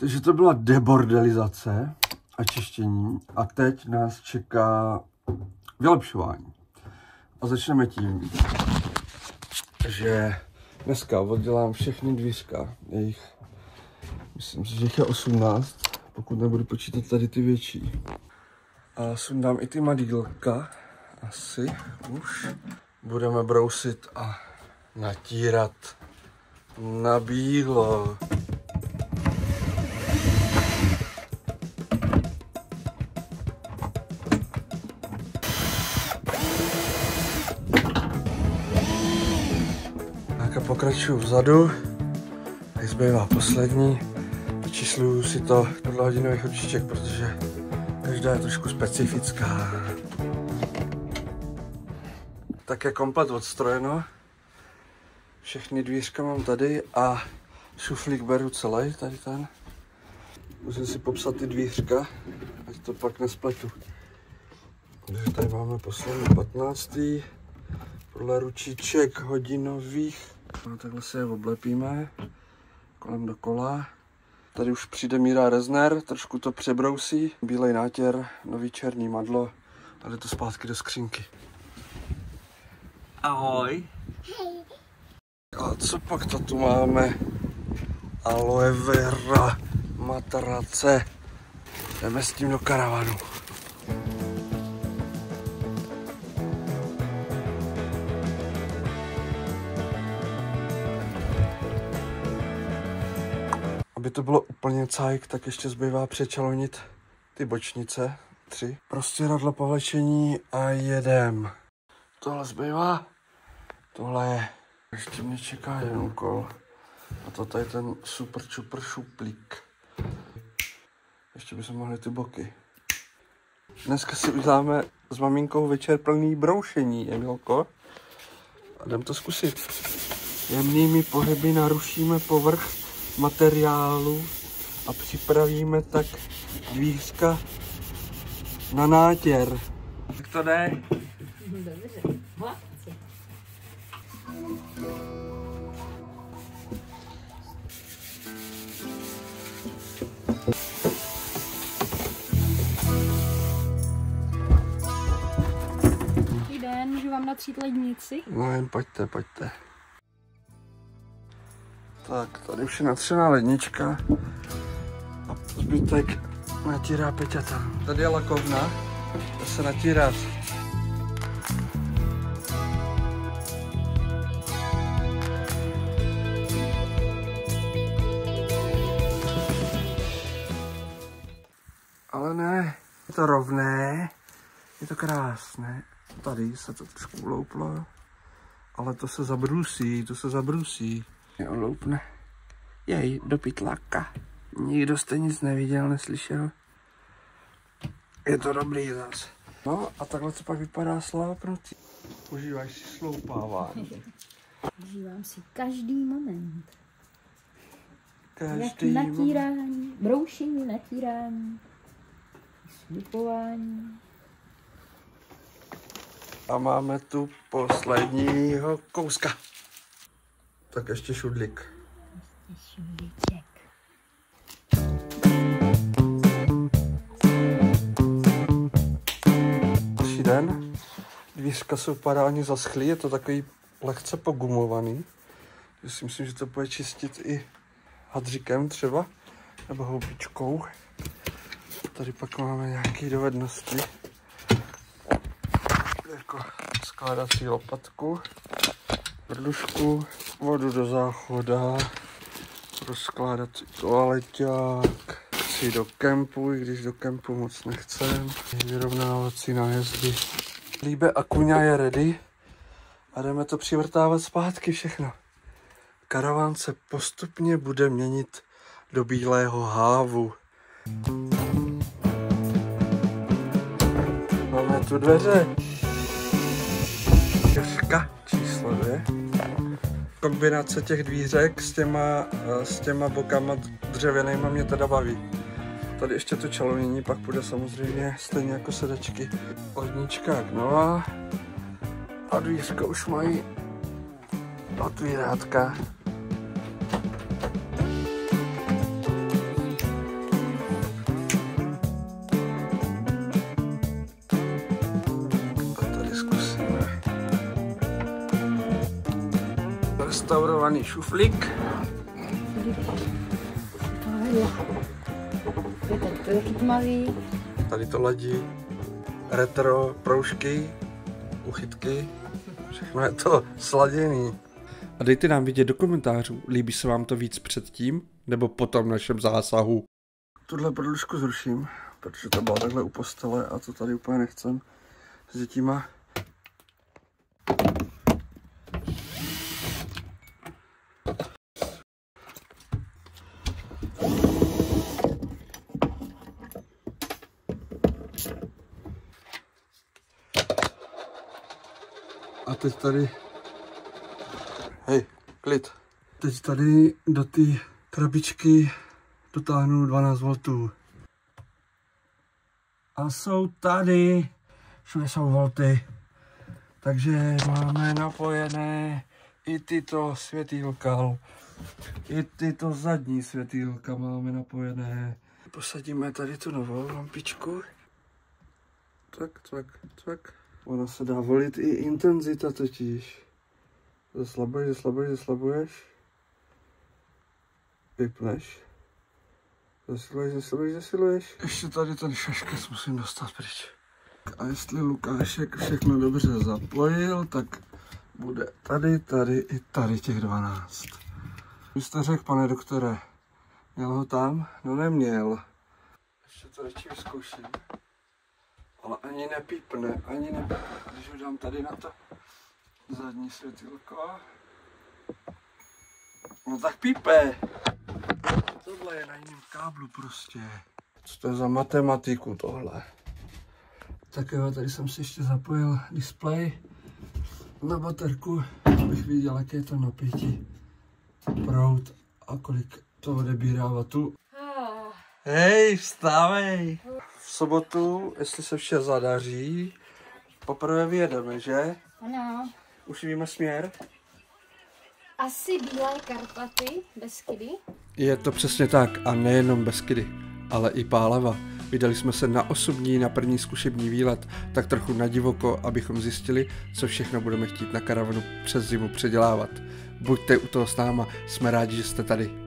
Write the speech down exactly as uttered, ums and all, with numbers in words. Takže to byla debordelizace a čištění a teď nás čeká vylepšování. A začneme tím, že dneska oddělám všechny dvířka, jejich, myslím si, že jich je osmnáct, pokud nebudu počítat tady ty větší. A sundám i ty madýlka, asi už. Budeme brousit a natírat na bílo. Pokračuju vzadu, tak zbývá poslední, vyčísluju si to podle hodinových ručiček, protože každá je trošku specifická. Tak je komplet odstrojeno, všechny dvířka mám tady a šuflík beru celý, tady ten. Musím si popsat ty dvířka, ať to pak nespletu. Takže tady máme poslední patnáctý podle ručiček hodinových. No, takhle se je oblepíme kolem dokola. Tady už přijde Míra Rezner, trošku to přebrousí. Bílej nátěr, nový černý madlo, tady to zpátky do skřínky. Ahoj. Hej. A co pak to tu máme? Aloe vera, matrace. Jdeme s tím do karavanu. Aby to bylo úplně cajk, tak ještě zbývá přečalonit ty bočnice, tři. Prostě radla povlečení a jedem. Tohle zbývá, tohle je. Ještě mě čeká jeden úkol. A to tady ten super čupr šuplík. Ještě bychom mohli ty boky. Dneska si uděláme s maminkou večer plný broušení, Emilko. A jdem to zkusit. Jemnými pohyby narušíme povrch materiálu a připravíme tak dvířka na nátěr. Tak to jde. Dobře. Hladce. Dobrý den, můžu vám natřít lednici? No jen pojďte, pojďte. Tak, tady už je natřená lednička a zbytek natírá Peťata. Tady je lakovna, dá se natírat. Ale ne, je to rovné, je to krásné. Tady se to trošku ulouplo, ale to se zabrusí, to se zabrusí. Uloupne. Jej, do pytláka. Nikdo jste nic neviděl, neslyšel. Je to dobrý zase. No a takhle to pak vypadá slápnutí. Užíváš si sloupávání. Užívám si každý moment. Každý Jak natírání, moment. Broušení, natírání, slipování. A máme tu posledního kouska. Tak ještě šudlík. Ještě šudlíček. Další den. Dvířka jsou parádně zaschlý, je to takový lehce pogumovaný. Já si myslím, že to bude čistit i hadříkem třeba, nebo houbičkou. Tady pak máme nějaké dovednosti. Jako skládací lopatku. Vrdušku, vodu do záchoda, rozkládací toaleťák, si do kempu, i když do kempu moc nechcem, vyrovnávací nájezdy. Líbe a kuňa je ready a jdeme to přivrtávat zpátky všechno. Karaván se postupně bude měnit do bílého hávu. Máme tu dveře. Dveřka číslo dvě. Kombinace těch dvířek s těma, s těma bokama dřevěnýma mě teda baví. Tady ještě to čalonění pak bude samozřejmě stejně jako sedačky. Lednička jak nová a dvířka už mají otvírátka. restaurovaný šuflík. Je tady to taky tmavý. Tady to ladí. Retro, proužky, uchytky. Všechno je to sladěný. A dejte nám vidět do komentářů, líbí se vám to víc předtím, nebo potom našem zásahu. Tuhle prodlužku zruším, protože to byla takhle u postele a to tady úplně nechcem s dětima. A teď tady, hej, klid. Teď tady do té krabičky dotáhnu dvanáct voltů. A jsou tady, všude jsou volty. Takže máme napojené i tyto světýlka. I tyto zadní světýlka máme napojené. Posadíme tady tu novou lampičku. Tak, tak, tak. Ona se dá volit i intenzita totiž. Zeslabuješ, zeslabuješ, zeslabuješ. Vypneš. Zesiluješ, zesiluješ, zesiluješ. Ještě tady ten šaškec musím dostat pryč. A jestli Lukášek všechno dobře zapojil, tak bude tady, tady i tady těch dvanáct. Vy jste řekl, pane doktore, měl ho tam? No neměl. Ještě to radši vyzkouším. Ale ani nepípne, ani nepípne, když ho dám tady na to zadní světýlko. No tak pípe. Tohle je na jiném káblu prostě. Co to je za matematiku tohle? Tak jo, tady jsem si ještě zapojil displej na baterku, abych viděl, jaké je to napětí, proud a kolik to odebírá vatu. Hej, vstávej! V sobotu, jestli se vše zadaří, poprvé vyjedeme, že? Ano. Už víme směr? Asi Bílé Karpaty, Beskydy. Je to přesně tak a nejenom Beskydy, ale i Pálava. Vydali jsme se na osm dní na první zkušební výlet, tak trochu na divoko, abychom zjistili, co všechno budeme chtít na karavanu přes zimu předělávat. Buďte u toho s náma, jsme rádi, že jste tady.